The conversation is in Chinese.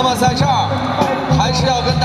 那么在这儿还是要跟